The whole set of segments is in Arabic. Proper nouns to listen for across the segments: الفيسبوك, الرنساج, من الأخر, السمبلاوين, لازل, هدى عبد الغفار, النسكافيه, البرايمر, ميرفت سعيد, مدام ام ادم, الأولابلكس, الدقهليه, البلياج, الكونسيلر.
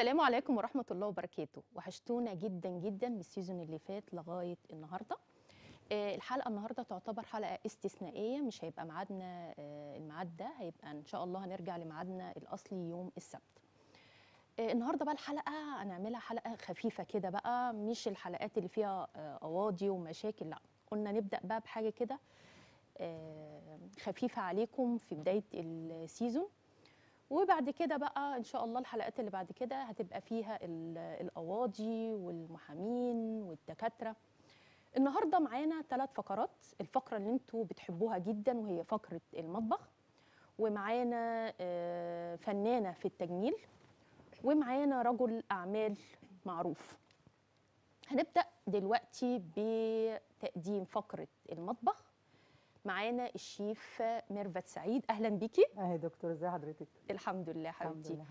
السلام عليكم ورحمة الله وبركاته. وحشتونا جدا جدا من السيزون اللي فات لغاية النهاردة. الحلقة النهاردة تعتبر حلقة استثنائية، مش هيبقى ميعادنا الميعاد ده، هيبقى إن شاء الله هنرجع لميعادنا الأصلي يوم السبت. النهاردة بقى الحلقة هنعملها حلقة خفيفة كده بقى، مش الحلقات اللي فيها قواضي ومشاكل، لا قلنا نبدأ بقى بحاجة كده خفيفة عليكم في بداية السيزون، وبعد كده بقى إن شاء الله الحلقات اللي بعد كده هتبقى فيها القواضي والمحامين والدكاترة. النهاردة معانا 3 فقرات، الفقرة اللي انتوا بتحبوها جدا وهي فقرة المطبخ، ومعانا فنانة في التجميل، ومعانا رجل أعمال معروف. هنبدأ دلوقتي بتقديم فقرة المطبخ. معانا الشيف ميرفت سعيد، اهلا بيكي. اهي دكتور، ازي حضرتك؟ الحمد لله حبيبتي. الحمد لله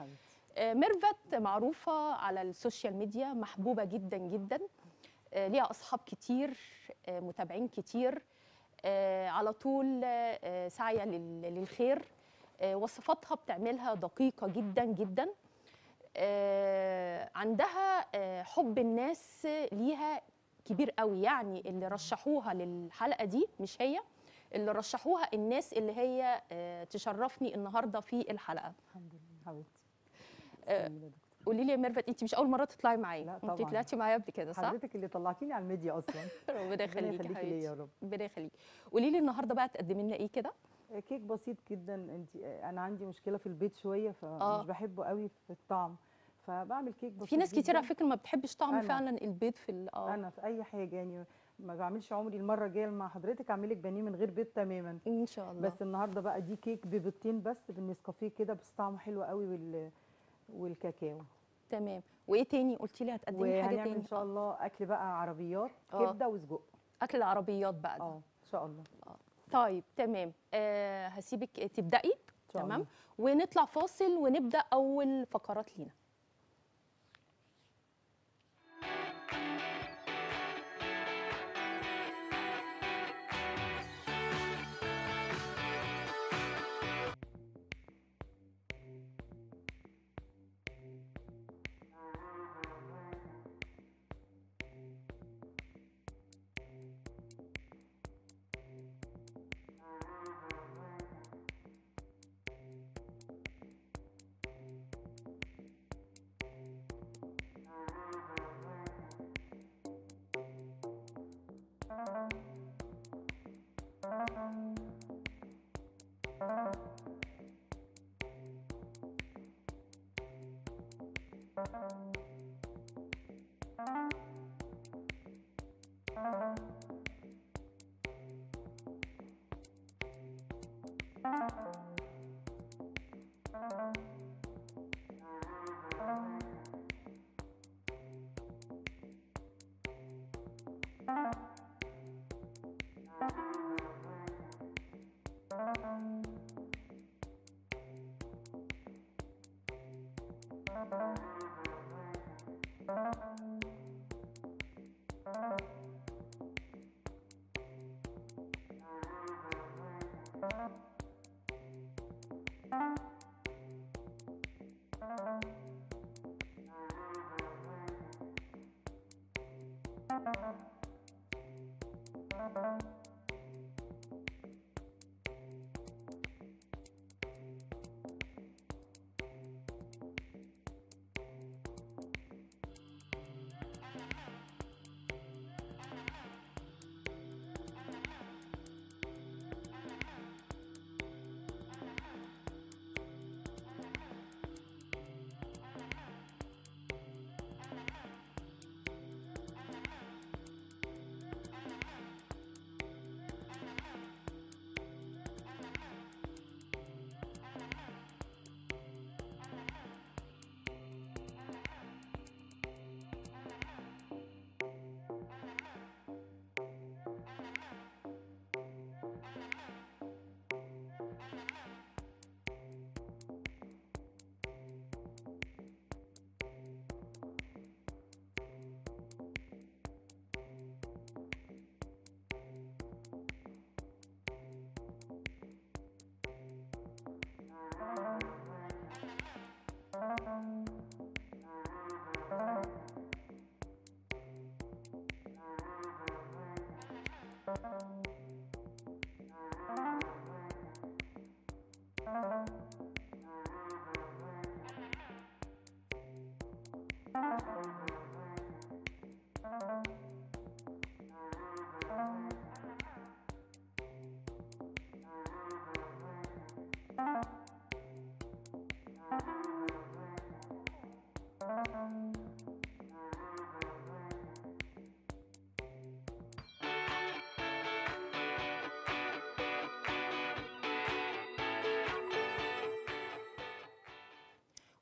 حبيبتي. ميرفت معروفه على السوشيال ميديا، محبوبه جدا جدا، ليها اصحاب كتير، متابعين كتير، على طول سعيه للخير، وصفاتها بتعملها دقيقه جدا جدا، عندها حب الناس ليها كبير قوي، يعني اللي رشحوها للحلقه دي مش هي اللي رشحوها، الناس اللي هي تشرفني النهارده في الحلقه. الحمد لله حبيبتي. قولي لي يا ميرفت، انت مش اول مره تطلعي معايا، انت طلعتي معايا قبل كده صح؟ حضرتك اللي طلعتيني على الميديا اصلا. ربنا يخليكي يا رب. ربنا يخليكي. قولي لي النهارده بقى تقدمي لنا ايه كده؟ كيك بسيط جدا. انا عندي مشكله في البيت شويه، فمش بحبه قوي في الطعم، فبعمل كيك بسيط. في ناس كتير على فكره ما بتحبش طعم فعلا البيض في انا في اي حاجه، يعني ما بعملش. عمري المره الجايه مع حضرتك اعمل لك بانيه من غير بيض تماما ان شاء الله، بس النهارده بقى دي كيك ببيضتين بس بالنسكافيه كده، بس طعمه حلو قوي والكاكاو. تمام. وايه تاني قلتي لي هتقدمي حاجه تاني؟ ان شاء الله اكل بقى عربيات، كبده وسجق. اكل العربيات بقى ده ان شاء الله. طيب تمام. هسيبك تبدأي. تمام، ونطلع فاصل ونبدأ اول فقرات لينا.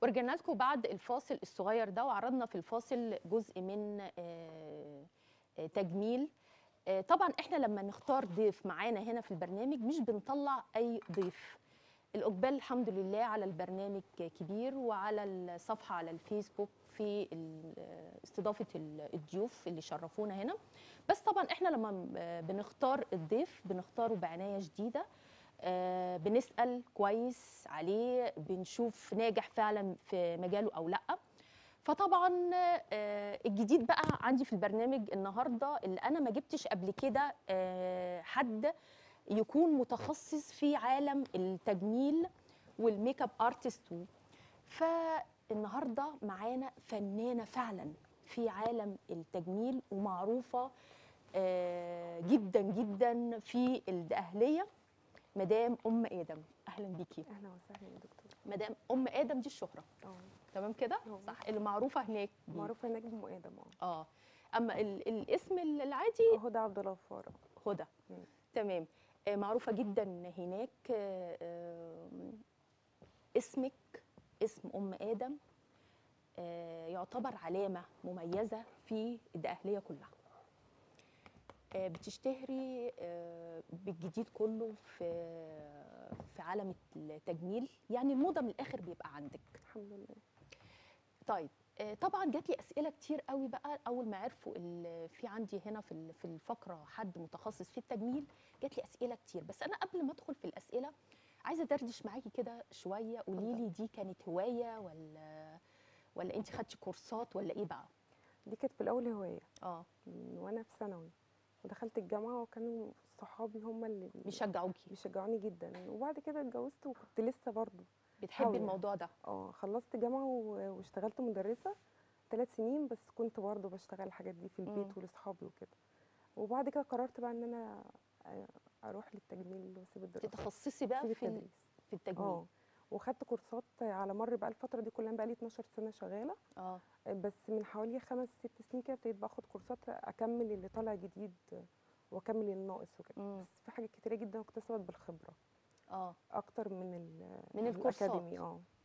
ورجعنا لكم بعد الفاصل الصغير ده، وعرضنا في الفاصل جزء من تجميل. طبعا احنا لما نختار ضيف معانا هنا في البرنامج مش بنطلع اي ضيف. الاقبال الحمد لله على البرنامج كبير، وعلى الصفحه على الفيسبوك في استضافه الضيوف اللي شرفونا هنا. بس طبعا احنا لما بنختار الضيف بنختاره بعنايه شديده، بنسال كويس عليه، بنشوف ناجح فعلا في مجاله او لا. فطبعا الجديد بقى عندي في البرنامج النهارده اللي انا ما جبتش قبل كده حد يكون متخصص في عالم التجميل والميك اب ارتست. فالنهارده معانا فنانه فعلا في عالم التجميل ومعروفه جدا جدا في الدقهليه، مدام ام ادم. اهلا بيكي. اهلا وسهلا يا دكتور. مدام ام ادم دي الشهره، تمام كده صح، اللي معروفه هناك، معروفه هناك بام ادم. اما الاسم العادي هدى عبد الغفار. هدى، تمام، معروفه جدا هناك. اسمك اسم ام ادم يعتبر علامه مميزه في الدقهليه كلها، بتشتهري بالجديد كله في عالم التجميل، يعني الموضه من الاخر بيبقى عندك. الحمد لله. طيب طبعا جات لي اسئله كتير قوي بقى اول ما عرفوا في عندي هنا في الفقره حد متخصص في التجميل، جات لي اسئله كتير. بس انا قبل ما ادخل في الاسئله عايزه دردش معاكي كده شويه. قولي لي دي كانت هوايه ولا انت خدتي كورسات ولا ايه بقى؟ دي كانت في الاول هوايه وانا في ثانوي، ودخلت الجامعه وكانوا صحابي هم اللي بيشجعوكي. بيشجعوني جدا، وبعد كده اتجوزت وكنت لسه برضه بتحبي الموضوع ده. خلصت جامعه واشتغلت مدرسه 3 سنين، بس كنت برضه بشتغل الحاجات دي في البيت ولاصحابي وكده. وبعد كده قررت بقى ان انا اروح للتجميل واسيب الدراسه، تتخصصي بقى في التجميل. وخدت كورسات على مر بقى الفتره دي كلها، بقى لي 12 سنه شغاله. بس من حوالي 5 6 سنين كده ابتديت باخد كورسات اكمل اللي طالع جديد واكمل الناقص وكده. بس في حاجات كتيره جدا اكتسبت بالخبره اكتر من الكورسات.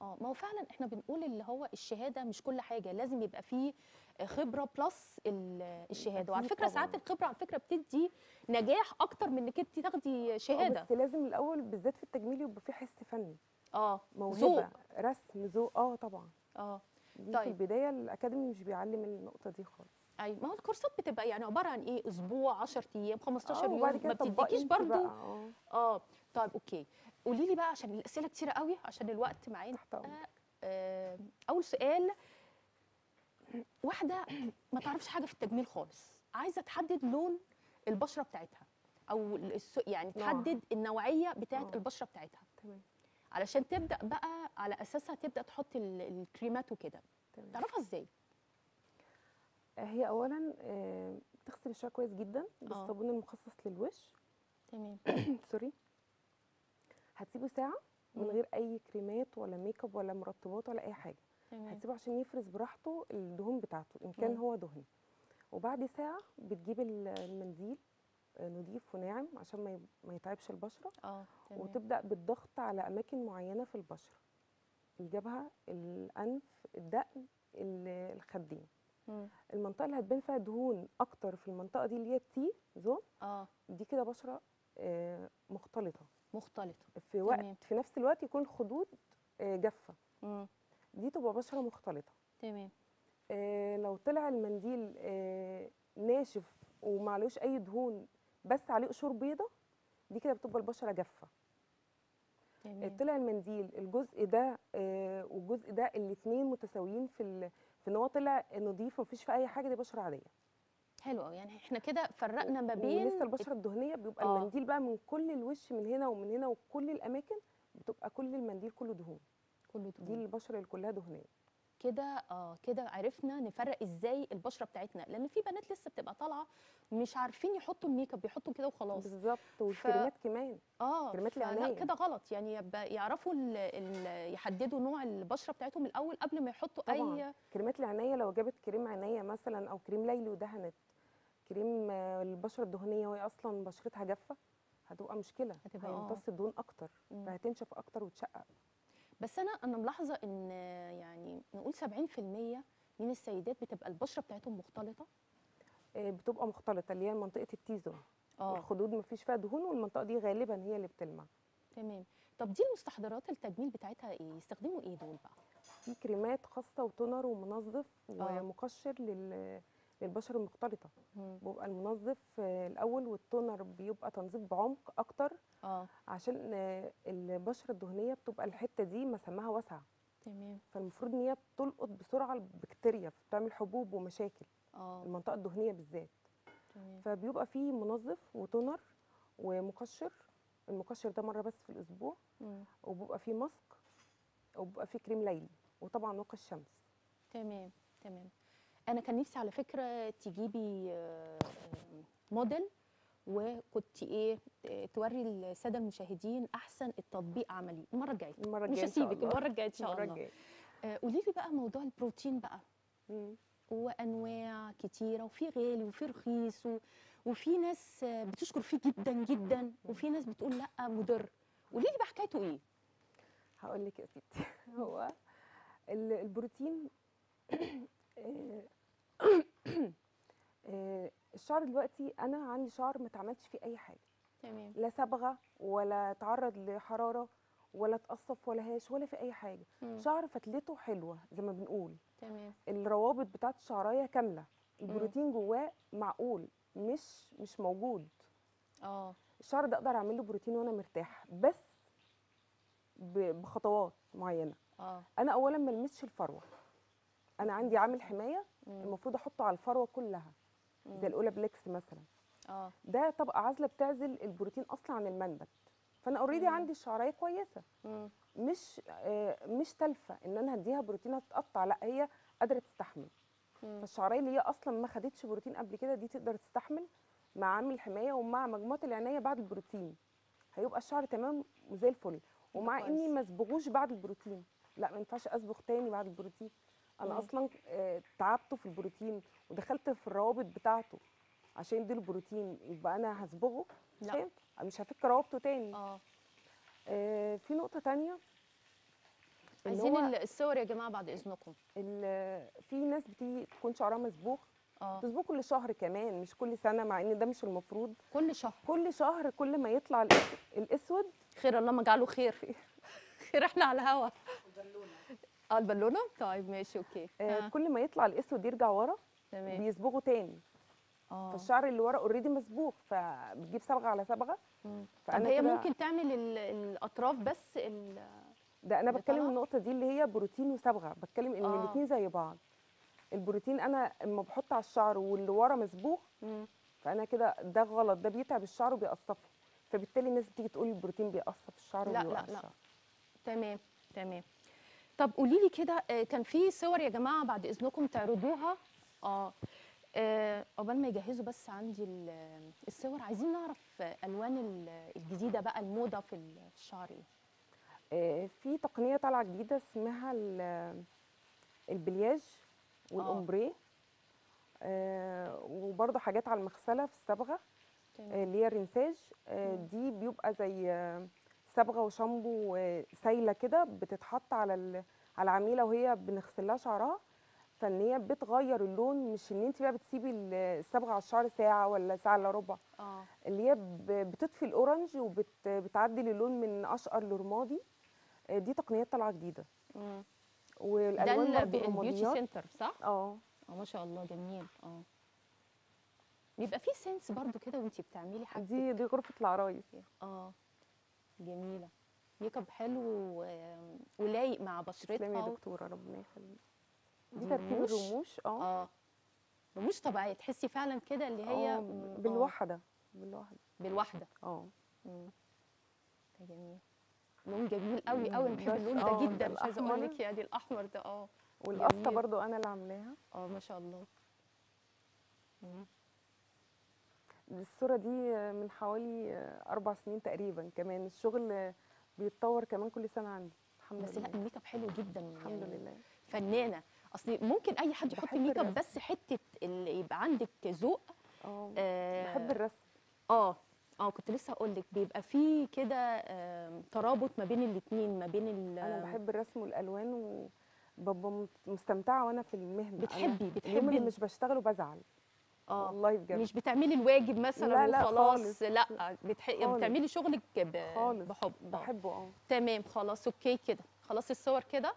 ما هو فعلا احنا بنقول اللي هو الشهاده مش كل حاجه، لازم يبقى فيه خبره بلس الشهاده. وعلى فكره ساعات الخبره على فكره بتدي نجاح اكتر من انك انت تاخدي شهاده. بس لازم الاول بالذات في التجميل يبقى فيه حس فني، موهبه، رسم، ذوق. طبعا. طيب في البدايه الاكاديمي مش بيعلم النقطه دي خالص. ايوه، ما هو الكورسات بتبقى يعني عباره عن ايه، اسبوع، 10 ايام، 15 يوم، ما بتديكيش برضه. طيب اوكي، قولي لي بقى عشان الاسئله كتيره قوي عشان الوقت معانا. اول سؤال، واحده ما تعرفش حاجه في التجميل خالص، عايزه تحدد لون البشره بتاعتها او يعني تحدد النوعيه بتاعت البشره بتاعتها، تمام، علشان تبدا بقى على اساسها تبدا تحط الكريمات وكده. تعرفها ازاي؟ هي اولا تغسل وشها كويس جدا بالصابون المخصص للوش، تمام. سوري. هتسيبه ساعه من غير اي كريمات ولا ميك اب ولا مرطبات ولا اي حاجه، تمام. هتسيبه عشان يفرز براحته الدهون بتاعته ان كان هو دهني. وبعد ساعه بتجيب المنديل نضيف وناعم عشان ما يتعبش البشره. تمام. وتبدا بالضغط على اماكن معينه في البشره، الجبهه، الانف، الدقن، الخدين. المنطقه اللي هتبان فيها دهون اكتر في المنطقه دي اللي هي التي زون، دي كده بشره مختلطه في وقت. تمام. في نفس الوقت يكون خدود جافه، دي تبقى بشره مختلطه، تمام. لو طلع المنديل ناشف ومعلوش اي دهون بس عليه قشور بيضه، دي كده بتبقى البشره جافه. طلع المنديل الجزء ده والجزء ده الاثنين متساويين في ان هو طلع نظيف ومفيش فيه اي حاجه، دي بشره عاديه. حلو قوي، يعني احنا كده فرقنا ما بين لسه البشره الدهنيه. بيبقى المنديل بقى من كل الوش، من هنا ومن هنا وكل الاماكن، بتبقى كل المنديل كله دهون، كله دهون، دي البشره اللي كلها دهنيه كده. كده عرفنا نفرق ازاي البشره بتاعتنا، لان في بنات لسه بتبقى طالعه مش عارفين يحطوا الميك اب، بيحطوا كده وخلاص. بالظبط. والكريمات كمان، كريمات العنايه كده غلط، يعني يعرفوا يحددوا نوع البشره بتاعتهم الاول قبل ما يحطوا طبعاً. اي كريمات العنايه لو جابت كريم عنايه مثلا او كريم ليلي ودهنت كريم البشره الدهنيه وهي اصلا بشرتها جافه، هتبقى مشكله، هتبقى هيمتص الدهون اكتر، فهتنشف اكتر وتشقق. بس انا ملاحظه ان يعني نقول 70% من السيدات بتبقى البشره بتاعتهم مختلطه، بتبقى مختلطه اللي هي منطقه التيزون الخدود مفيش فيها دهون، والمنطقه دي غالبا هي اللي بتلمع. تمام. طب دي المستحضرات التجميل بتاعتها ايه؟ يستخدموا ايه دول بقى؟ في كريمات خاصه وتونر ومنظف ومقشر للبشره المختلطه. بيبقى المنظف الاول والتونر بيبقى تنظيف بعمق اكتر عشان البشره الدهنيه بتبقى الحته دي مسامها واسعه. تمام. فالمفروض ان هي بتلقط بسرعه البكتيريا، بتعمل حبوب ومشاكل المنطقه الدهنيه بالذات. تمام. فبيبقى فيه منظف وتونر ومقشر، المقشر ده مره بس في الاسبوع، وبيبقى فيه ماسك، وبيبقى فيه كريم ليلي، وطبعا واقي الشمس. تمام تمام. انا كان نفسي على فكره تجيبي موديل وكنت ايه توري الساده المشاهدين احسن التطبيق عملي المره الجايه. مش هسيبك المره الجايه ان شاء الله. قولي لي بقى موضوع البروتين بقى، وانواع كتيره وفي غالي وفي رخيص وفي ناس بتشكر فيه جدا جدا وفي ناس بتقول لا مضر، قولي لي بقى حكايته ايه؟ هقول لك يا ستي، هو البروتين الشعر دلوقتي انا عندي شعر ما اتعملش فيه اي حاجه. تمام. لا صبغه ولا اتعرض لحراره ولا اتقصف ولا هاش ولا في اي حاجه. شعر فتلته حلوه زي ما بنقول. تمام. الروابط بتاعت الشعريه كامله، البروتين جواه معقول، مش موجود. الشعر ده اقدر اعمل له بروتين وانا مرتاحه، بس بخطوات معينه. انا اولا ما المسش الفروه، انا عندي عامل حمايه المفروض احطه على الفروه كلها زي الأولابلكس مثلا. ده طبقه عازله بتعزل البروتين اصلا عن المنبت، فانا اوريدي عندي الشعريه كويسه، مش تلفه ان انا هديها بروتين هتتقطع، لا هي قادره تستحمل. فالشعريه اللي هي اصلا ما خدتش بروتين قبل كده دي تقدر تستحمل مع عامل الحمايه ومع مجموعه العنايه بعد البروتين، هيبقى الشعر تمام وزي الفل. ومع اني ما اسبغوش بعد البروتين، لا ما ينفعش اسبغ تاني بعد البروتين، انا اصلا تعبته في البروتين ودخلت في الروابط بتاعته عشان يديله بروتين، يبقى انا هصبغه لا مش هفك روابطه تاني. في نقطه تانية، عايزين الصور يا جماعه بعد اذنكم. في ناس بتيجي تكون شعرها مصبوغ، تصبغ كل شهر كمان مش كل سنه، مع ان ده مش المفروض. كل شهر كل شهر، كل ما يطلع الاسود خير الله ما جعله خير خير احنا على الهوا. البالونه طيب ماشي اوكي. كل ما يطلع الاسود يرجع ورا. تمام. بيصبغوا تاني. فالشعر اللي ورا اوريدي مصبوغ، فبتجيب صبغه على صبغه. طب هي ممكن تعمل الاطراف بس ده انا بتكلم النقطه دي اللي هي بروتين وصبغه، بتكلم ان الاثنين زي بعض. البروتين انا اما بحط على الشعر واللي ورا مصبوغ فانا كده ده غلط، ده بيتعب الشعر وبيقصفه، فبالتالي الناس بتيجي تقول البروتين بيقصف الشعر وبيوقع الشعر. لا لا لا. تمام تمام. طب قولي لي كده، كان في صور يا جماعه بعد اذنكم تعرضوها. قبل ما يجهزوا بس عندي الصور، عايزين نعرف الوان الجديده بقى، الموضه في الشعر ايه؟ في تقنيه طالعه جديده اسمها البلياج والأمبري، وبرده حاجات على المغسله في الصبغه اللي هي الرنساج. دي بيبقى زي صبغه وشامبو سايله كده، بتتحط على العميله وهي بنغسلها شعرها، فان هي بتغير اللون، مش ان انت بقى بتسيبي الصبغه على الشعر ساعه ولا ساعه الا ربع. اللي هي بتطفي الاورنج وبتعدل اللون من اشقر لرمادي. دي تقنيات طالعه جديده. والالوان ده البيوتي سنتر صح؟ ما شاء الله جميل. بيبقى في سنس برده كده وانت بتعملي حاجه. دي غرفه العرايس. جميله، ميك اب حلو ولايق مع بشرتها. تسلمي يا دكتوره، ربنا يخليك. دي تركيب الرموش. رموش طبيعيه، تحسي فعلا كده اللي هي بالوحده بالوحده. جميل، لون جميل قوي قوي، بحب اللون ده جدا، مش عايزه اقول لك يعني الاحمر ده. والقصه برضو انا اللي عاملاها. ما شاء الله. الصورة دي من حوالي 4 سنين تقريبا، كمان الشغل بيتطور كمان كل سنة عندي الحمد لله. بس لا الميك اب حلو جدا يعني الحمد لله. فنانة، اصل ممكن أي حد يحط ميك اب، بس حتة اللي يبقى عندك ذوق. بحب الرسم. كنت لسه هقول لك بيبقى في كده ترابط ما بين الاثنين، ما بين انا بحب الرسم والالوان وببقى مستمتعه وانا في المهنه. بتحبي اليوم اللي مش بشتغله بزعل والله بجد. مش بتعملي الواجب مثلا وخلاص، لا بتعملي شغلك بحب. بحبه تمام خلاص اوكي كده خلاص الصور كده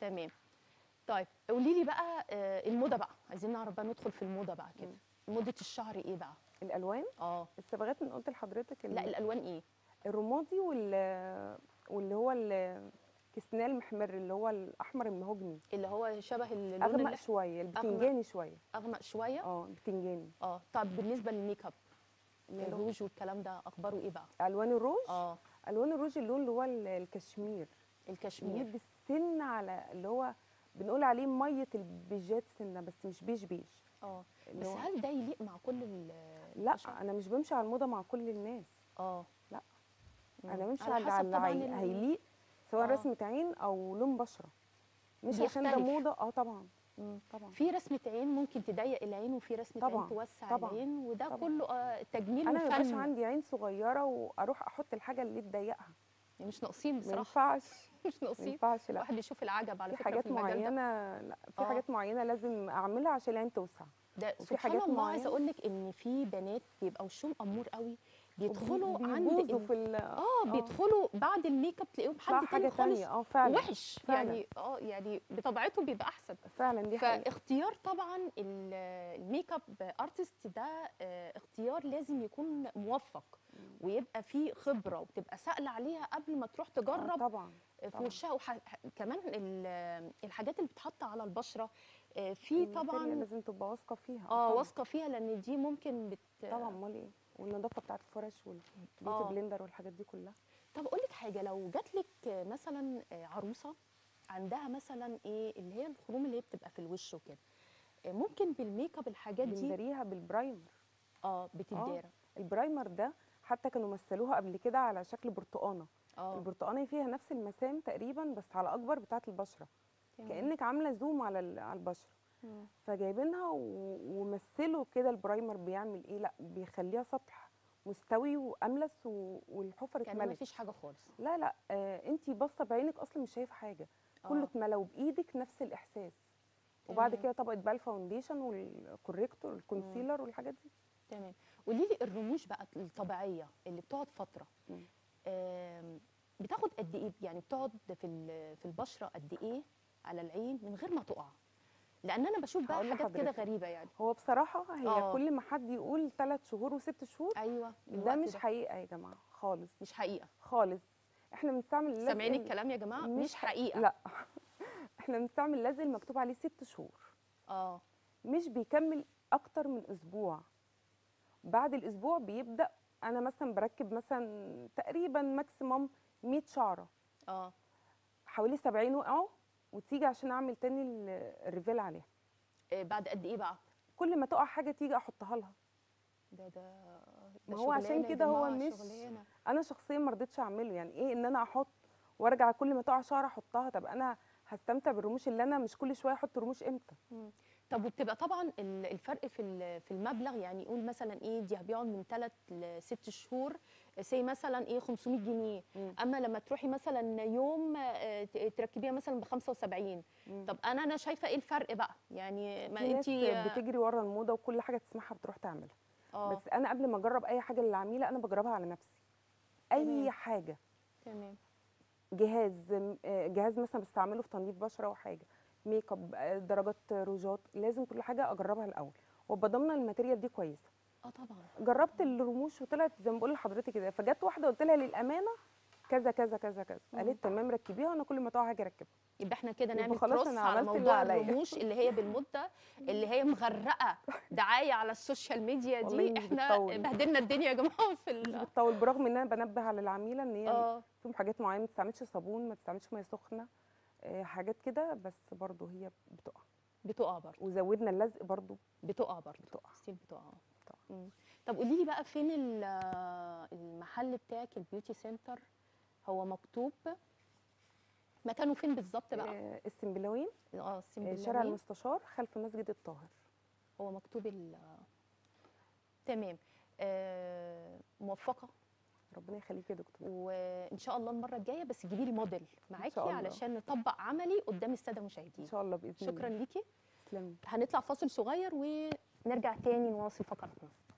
تمام. طيب قولي لي بقى الموضه بقى، عايزين نعرف بقى ندخل في الموضه بقى كده. موضه الشعر ايه بقى؟ الالوان الصبغات اللي قلت لحضرتك. لا الالوان ايه؟ الرمادي واللي هو الكسنال المحمر اللي هو الاحمر المهجني اللي هو شبه اللون اغمق شويه، البتنجاني شويه اغمق شويه البتنجاني. طب بالنسبه للميك اب الروج والكلام ده اخباره ايه بقى؟ الوان الروج الوان الروج اللون اللي هو الكشمير. الكشمير بالسن على اللي هو بنقول عليه ميه البيجات سنه، بس مش بيج بيج بس هل ده يليق مع كل لا الشعر؟ انا مش بمشي على الموضه مع كل الناس لا انا بمشي على اللي هيليق، سواء رسمه عين او لون بشره، مش عشان ده موضه. طبعا طبعا في رسمه عين ممكن تضيق العين، وفي رسمه عين توسع العين، وده كله تجميل وفن. انا مش عندي عين صغيره واروح احط الحاجه اللي تضيقها، مش ناقصين بصراحه. ما ينفعش لا، الواحد يشوف العجب على فكره في حاجات معينه. لا في حاجات معينه لازم اعملها عشان العين توسع. ده سبحان الله، عايزه اقول لك ان في بنات بيبقوا وشهم امور قوي، بيدخلوا عند بيدخلوا بعد الميك اب تلاقيهم حاجه تانية خالص وحش يعني. يعني بطبيعتهم بيبقى احسن فعلا. دي حقيقة. فاختيار طبعا الميك اب ارتست ده اختيار لازم يكون موفق ويبقى فيه خبره وتبقى سائله عليها قبل ما تروح تجرب طبعا في وشها. كمان الحاجات اللي بتحط على البشره في طبعا لازم تبقى واثقه فيها. واثقه فيها لان دي ممكن طبعا امال ايه، والنظافه بتاعت الفرش والبلندر والحاجات دي كلها. طب اقول لك حاجه، لو جات لك مثلا عروسه عندها مثلا ايه اللي هي الخروم اللي هي بتبقى في الوش وكده، ممكن بالميك اب الحاجات دي بنداريها بالبرايمر. بتدارى البرايمر ده حتى كانوا مثلوها قبل كده على شكل برتقانه. البرتقانه فيها نفس المسام تقريبا بس على اكبر بتاعه البشره، كانك عامله زوم على البشره. فجايبينها ومثلوا كده البرايمر بيعمل ايه، لا بيخليها سطح مستوي واملس والحفر اتملت يعني مفيش حاجه خالص. لا لا انت باصه بعينك اصلا مش شايفه حاجه، كله اتملى وبايدك نفس الاحساس. وبعد كده طبقه بقى الفاونديشن والكوريكتور الكونسيلر والحاجات دي. تمام. قولي لي الرموش بقى الطبيعيه اللي بتقعد فتره بتاخد قد ايه، يعني بتقعد في البشره قد ايه على العين من غير ما تقع؟ لان انا بشوف بقى حاجات كده غريبه يعني. هو بصراحه هي كل ما حد يقول 3 شهور و6 شهور ده مش حقيقه يا جماعه خالص. مش حقيقه خالص. احنا بنستعمل سامعين الكلام يا جماعه؟ مش حقيقه لا. احنا بنستعمل لازل مكتوب عليه 6 شهور مش بيكمل اكتر من اسبوع. بعد الاسبوع بيبدا، انا مثلا بركب مثلا تقريبا ماكسيمم 100 شعره حوالي 70 وقعوا، وتيجي عشان اعمل تاني الريفيل عليها. بعد قد ايه بقى؟ كل ما تقع حاجه تيجي احطها لها. ده هو عشان كده هو مش شغلينا. انا شخصيا ما رضيتش اعمله، يعني ايه ان انا احط وارجع كل ما تقع شعره احطها؟ طب انا هستمتع بالرموش اللي انا مش كل شويه احط رموش امتى؟ طب وبتبقى طبعا الفرق في المبلغ، يعني يقول مثلا ايه دي هبيعه من 3 ل6 شهور سي مثلا ايه 500 جنيه. اما لما تروحي مثلا يوم تركبيها مثلا ب 75. طب انا شايفه ايه الفرق بقى يعني؟ ما انت بتجري ورا الموضه وكل حاجه تسمعها بتروح تعملها. بس انا قبل ما اجرب اي حاجه للعميله انا بجربها على نفسي. اي حاجه تمام. جهاز مثلا بستعمله في تنظيف بشره وحاجه ميك اب، درجات روجات، لازم كل حاجه اجربها الاول وابقى ضامنه الماتيريال دي كويسه. طبعا. جربت الرموش وطلعت زي ما بقول لحضرتك كده، فجت واحده قلت لها للامانه كذا كذا كذا كذا، قالت تمام ركبيها وانا كل ما تقع هاجي اركبها. يبقى احنا كده نعمل كروس على موضوع الرموش اللي هي بالمده اللي هي مغرقه دعايه على السوشيال ميديا دي. احنا بهدلنا الدنيا يا جماعه مش بتطول، برغم ان انا بنبه على العميله ان هي في حاجات معينه ما تستعملش صابون، ما تستعملش ميه سخنه، حاجات كده، بس برضه هي بتقع برضه. وزودنا اللزق برضه بتقع. طب قولي لي بقى فين المحل بتاعك البيوتي سنتر؟ هو مكتوب مكانه فين بالظبط بقى؟ السمبلاوين. السمبلاوين شارع المستشار خلف مسجد الطاهر. هو مكتوب تمام. موفقه ربنا يخليك يا دكتور، وان شاء الله المره الجايه بس تجيبي لي موديل معاكي علشان نطبق عملي قدام الساده المشاهدين ان شاء الله باذن الله. شكرا ليكي. هنطلع فاصل صغير ونرجع تاني نواصل فقرتنا.